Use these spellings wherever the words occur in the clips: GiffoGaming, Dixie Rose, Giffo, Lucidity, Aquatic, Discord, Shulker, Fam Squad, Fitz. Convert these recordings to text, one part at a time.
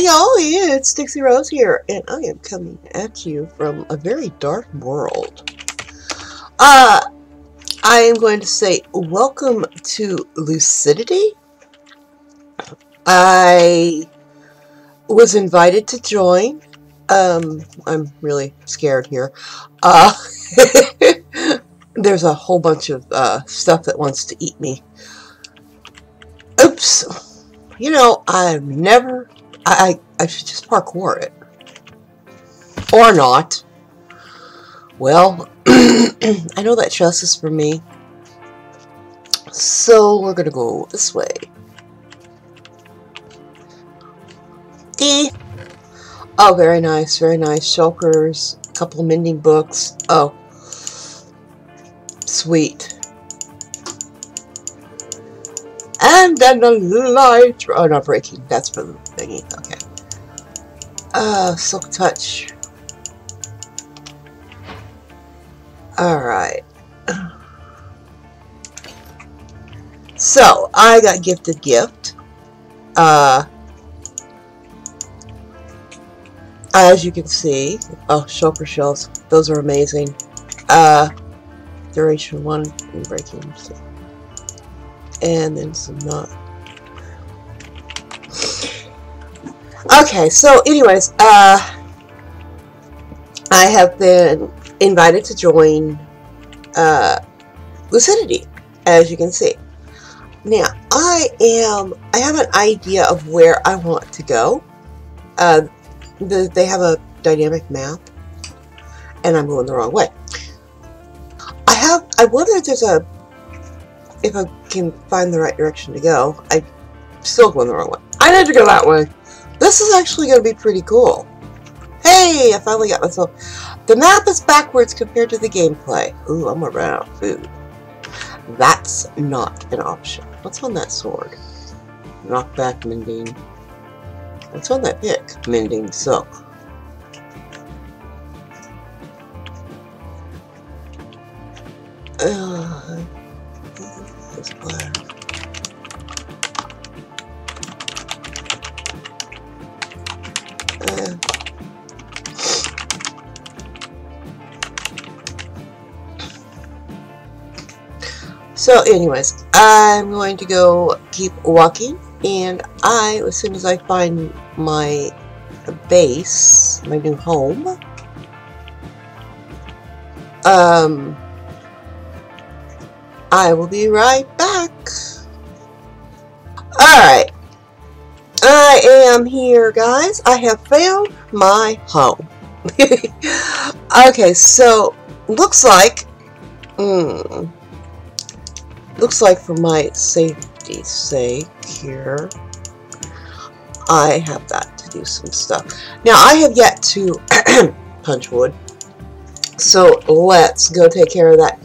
Hi y'all, it's Dixie Rose here, and I am coming at you from a very dark world. I am going to say welcome to Lucidity. I was invited to join. I'm really scared here. There's a whole bunch of stuff that wants to eat me. Oops. You know, I've never... I should just parkour it. Or not. Well, I know that chest is for me. So we're gonna go this way. Oh, very nice, very nice. Shulkers, a couple of mending books. Oh. Sweet. And then the light. Oh, not breaking. That's for the thingy. Okay. Silk touch. Alright. So, I got gifted gift. As you can see. Oh, shulker shells. Those are amazing. Duration 1 and breaking. And then some knot. Okay, so anyways, I have been invited to join Lucidity, as you can see. Now, I have an idea of where I want to go. They have a dynamic map, and I'm going the wrong way. I wonder if there's a... If I can find the right direction to go. I'm still going the wrong way. I need to go that way. This is actually going to be pretty cool. Hey, I finally got myself. The map is backwards compared to the gameplay. Ooh, I'm going to run out of food. That's not an option. What's on that sword? Knockback, mending. What's on that pick? Mending silk. So anyways, I'm going to go keep walking, and as soon as I find my base, my new home, I will be right back. Alright, I am here, guys. I have found my home. Okay, so looks like... looks like, for my safety's sake here, I have that to do some stuff. Now, I have yet to punch wood, so let's go take care of that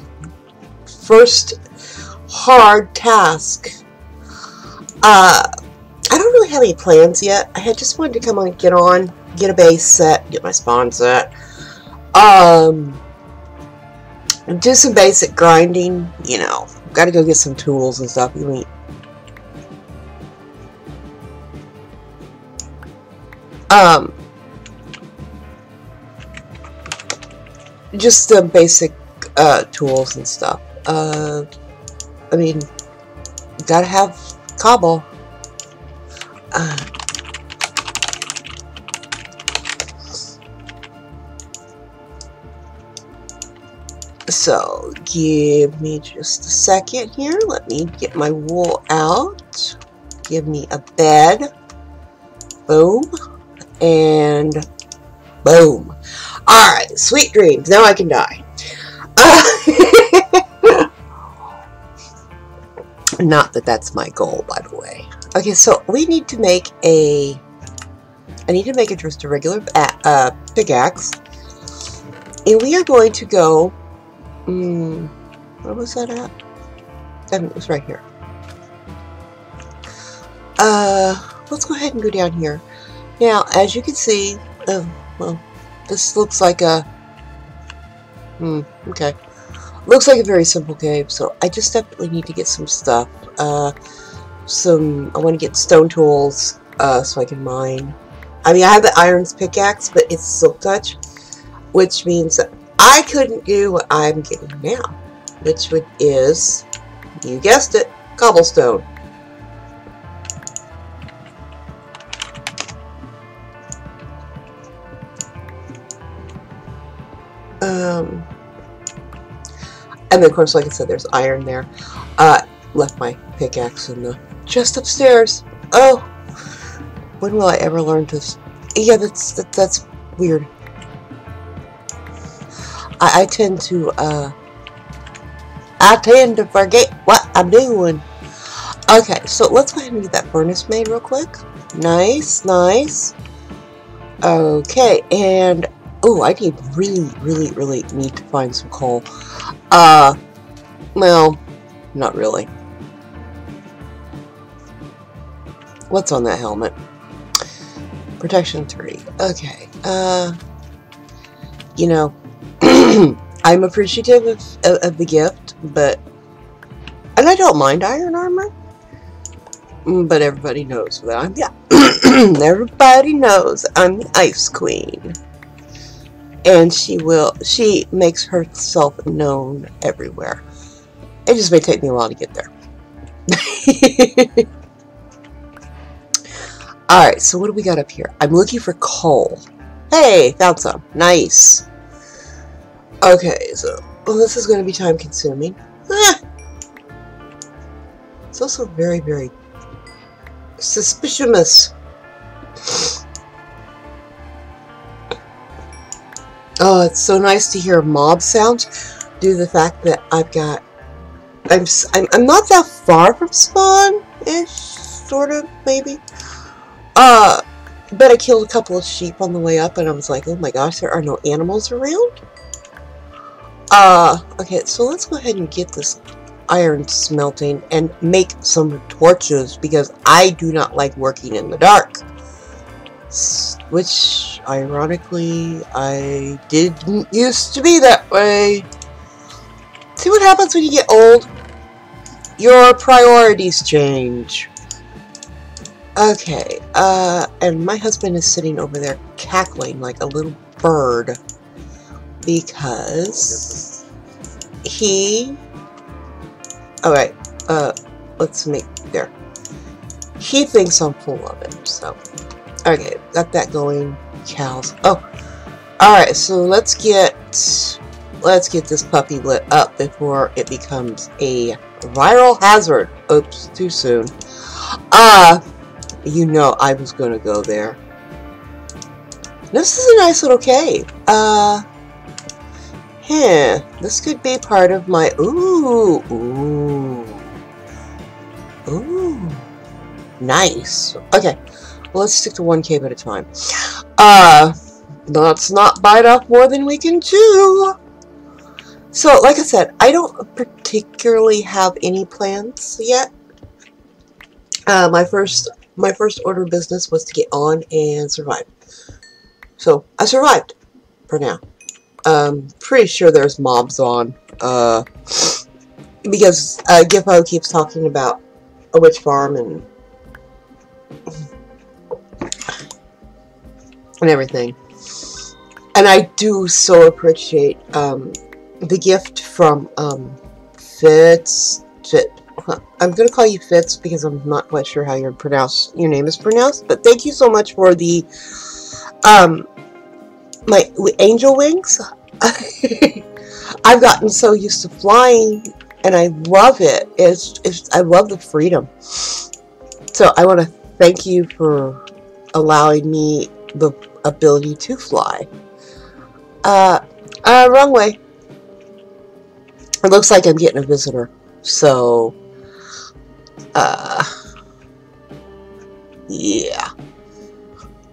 first hard task. I don't really have any plans yet. I had just wanted to come on, get a base set, get my spawn set, do some basic grinding, you know. Gotta go get some tools and stuff. You mean, just the basic tools and stuff. I mean, gotta have cobble. So, give me just a second here. Let me get my wool out. Give me a bed. Boom. And boom. Alright, sweet dreams. Now I can die. Not that that's my goal, by the way. Okay, so we need to make a... I need to make it just a regular pickaxe. And we are going to go... What was that at? It was right here. Let's go ahead and go down here. Now, as you can see, well, this looks like a, okay. Looks like a very simple game, so I just definitely need to get some stuff. I want to get stone tools, so I can mine. I mean, I have the Iron's Pickaxe, but it's Silk Touch, which means that I couldn't do what I'm getting now, which is, you guessed it, cobblestone. And then, of course, like I said, there's iron there. Left my pickaxe in the chest upstairs. Oh, when will I ever learn to? Yeah, that's weird. I tend to forget what I'm doing. Okay, so let's go ahead and get that furnace made real quick. Nice, nice. Okay, and oh, I need really need to find some coal. Well, not really. What's on that helmet? Protection 3. Okay. You know, I'm appreciative of the gift, but and I don't mind iron armor. But everybody knows that I'm everybody knows I'm the Ice Queen. And she makes herself known everywhere. It just may take me a while to get there. Alright, so what do we got up here? I'm looking for coal. Hey, found some. Nice. Okay, so well, this is going to be time consuming. Ah. It's also very, very suspicious. Oh, it's so nice to hear mob sounds due to the fact that I've got... I'm not that far from spawn-ish, sort of, maybe. But I killed a couple of sheep on the way up, and I was like, oh my gosh, there are no animals around? Okay, so let's go ahead and get this iron smelting and make some torches, because I do not like working in the dark. Which, ironically, I didn't used to be that way. See what happens when you get old? Your priorities change. Okay, and my husband is sitting over there cackling like a little bird because he... Alright, let's make... There. He thinks I'm full of it, so... Okay, got that going. Cows. Oh, all right. So let's get this puppy lit up before it becomes a viral hazard. Oops, too soon. You know I was gonna go there. This is a nice little cave. This could be part of my ooh. Nice. Okay. Well, let's stick to one cave at a time. Let's not bite off more than we can chew. So, like I said, I don't particularly have any plans yet. My first order of business was to get on and survive. So I survived for now. Pretty sure there's mobs on. Because Giffo keeps talking about a witch farm and. And everything, and I do so appreciate the gift from Fitz. I'm gonna call you Fitz because I'm not quite sure how your name is pronounced. But thank you so much for the my angel wings. I've gotten so used to flying, and I love it. I love the freedom. So I want to thank you for allowing me the ability to fly. Wrong way. It looks like I'm getting a visitor. So, yeah.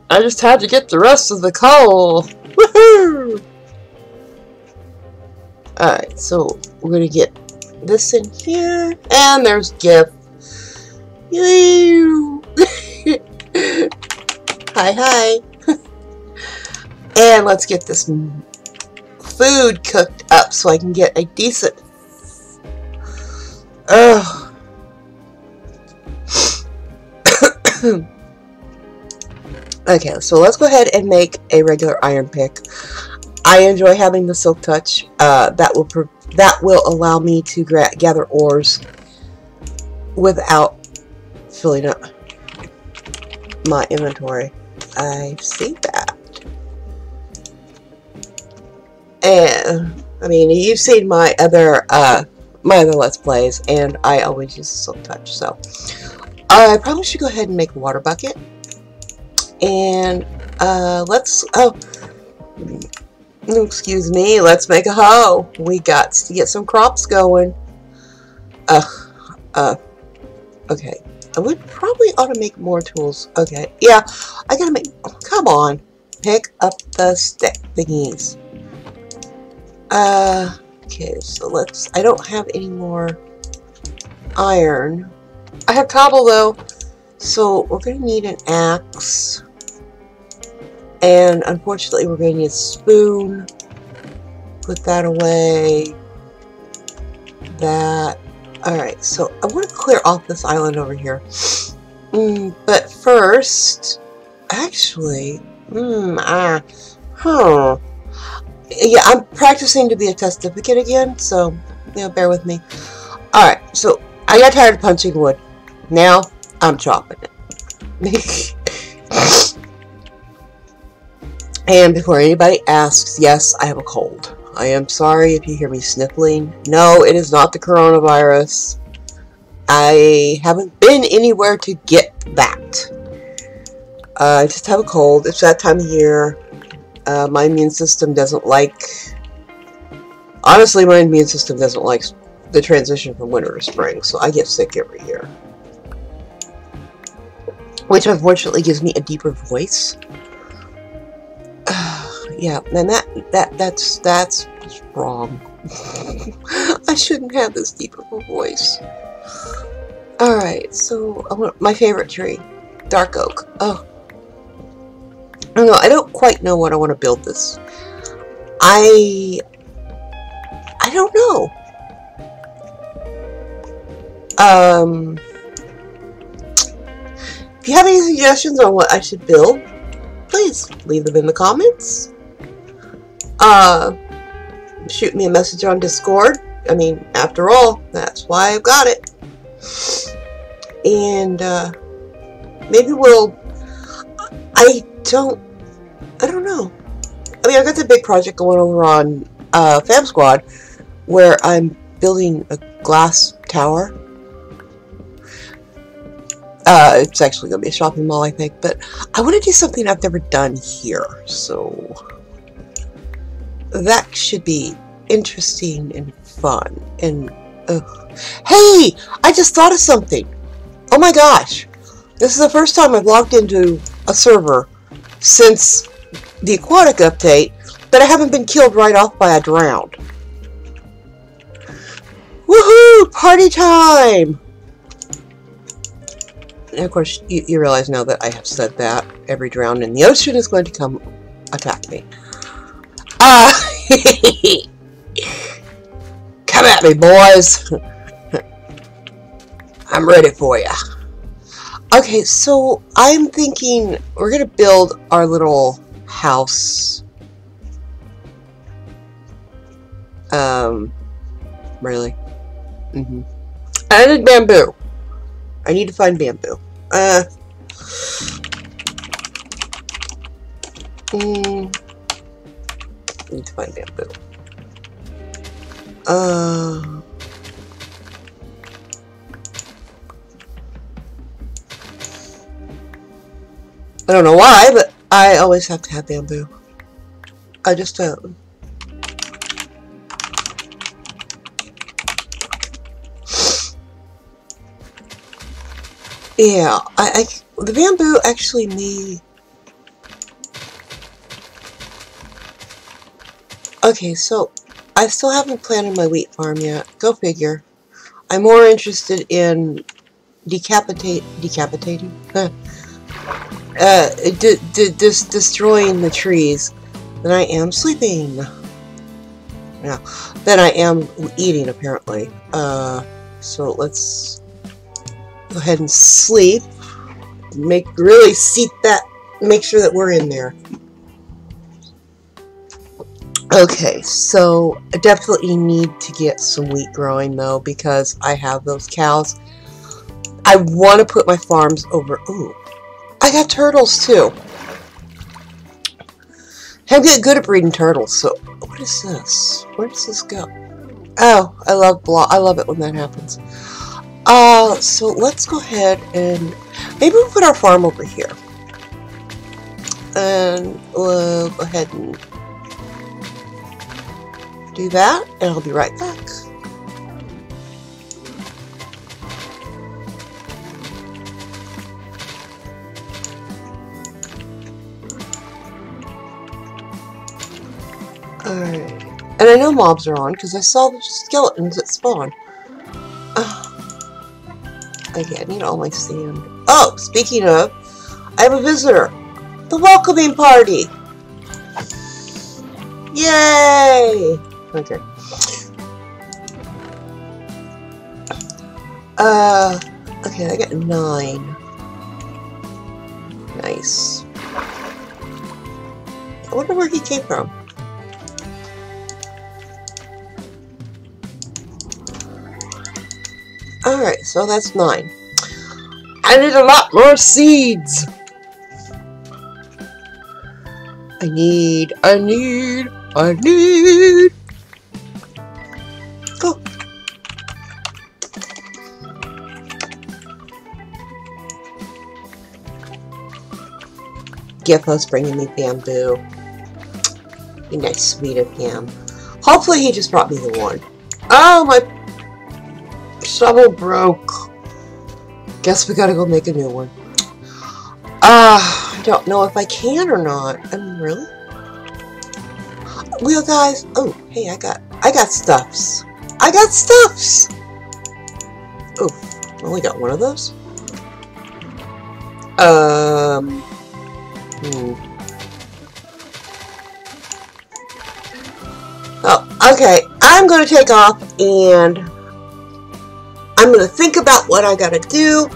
I just had to get the rest of the coal. Woohoo! Alright, so we're gonna get this in here. And there's Giff. Yay! Hi. And let's get this food cooked up so I can get a decent... Oh. Okay, so let's go ahead and make a regular iron pick. I enjoy having the silk touch. That will allow me to gather ores without filling up my inventory. I see that. And I mean, you've seen my other let's plays, and I always use the silk touch. So I probably should go ahead and make a water bucket. And let's make a hoe. We got to get some crops going. Okay, I would probably ought to make more tools. Okay, yeah, I gotta make, come on, pick up the stick thingies. Okay, so let's, I don't have any more iron. I have cobble though, so we're gonna need an axe. And unfortunately, we're going to need a spoon. Put that away. That. Alright, so I want to clear off this island over here. But first, actually, yeah, I'm practicing to be a testificate again, so, you know, bear with me. Alright, so I got tired of punching wood. Now, I'm chopping it. And before anybody asks, yes, I have a cold. I am sorry if you hear me sniffling. No, it is not the coronavirus. I haven't been anywhere to get that. I just have a cold. It's that time of year. My immune system doesn't like... Honestly, my immune system doesn't like the transition from winter to spring, so I get sick every year. Which unfortunately gives me a deeper voice. Yeah, and that's wrong. I shouldn't have this deep of a voice. Alright, so I want my favorite tree. Dark oak. Oh. I don't know, I don't quite know what I want to build this. I don't know. If you have any suggestions on what I should build, please leave them in the comments. Shoot me a message on Discord. I mean, after all, that's why I've got it. And maybe we'll, I don't know. I mean, I've got the big project going over on Fam Squad where I'm building a glass tower. It's actually going to be a shopping mall, I think, but I want to do something I've never done here, so that should be interesting and fun, and, hey! I just thought of something! Oh my gosh! This is the first time I've logged into a server since the Aquatic update, but I haven't been killed right off by a drowned. Woohoo! Party time! And of course, you realize now that I have said that every drown in the ocean is going to come attack me. Come at me, boys! I'm ready for ya. Okay, so I'm thinking we're gonna build our little house. Really? Mm-hmm. I need bamboo. I need to find bamboo. I need to find bamboo. I don't know why, but I always have to have bamboo. I just don't. Yeah, the bamboo actually may... Okay, so I still haven't planted my wheat farm yet. Go figure. I'm more interested in decapitating? Destroying the trees than I am sleeping. No, than I am eating, apparently. So let's... go ahead and sleep. Really seat that make sure that we're in there. Okay, so I definitely need to get some wheat growing though, because I have those cows. I want to put my farms over. Ooh, I got turtles too. I'm getting good at breeding turtles. So what is this? Where does this go? Oh, I love it when that happens. So let's go ahead and maybe we'll put our farm over here, and we'll go ahead and do that, and I'll be right back. Alright. And I know mobs are on because I saw the skeletons that spawned. Okay, I need all my sand. Oh, speaking of, I have a visitor. The welcoming party! Yay! Okay. Okay, I got 9. Nice. I wonder where he came from. Alright, so that's 9. I need a lot more seeds! I need... Go! Giffo's bringing me bamboo. Be nice, sweet of him. Hopefully he just brought me the one. Oh, my shovel broke. Guess we gotta go make a new one. I don't know if I can or not. I mean, really? Well, guys. Oh, hey, I got stuffs. I got stuffs. Oh, only got one of those. Oh, okay. I'm gonna take off and I'm going to think about what I got to do.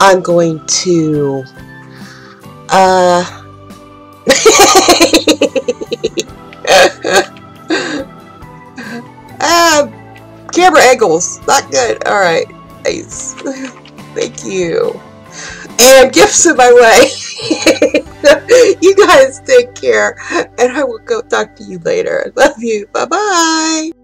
I'm going to... camera angles. Not good. Alright. Nice. Thank you. And gifts in my way. You guys take care. And I will go talk to you later. Love you. Bye-bye.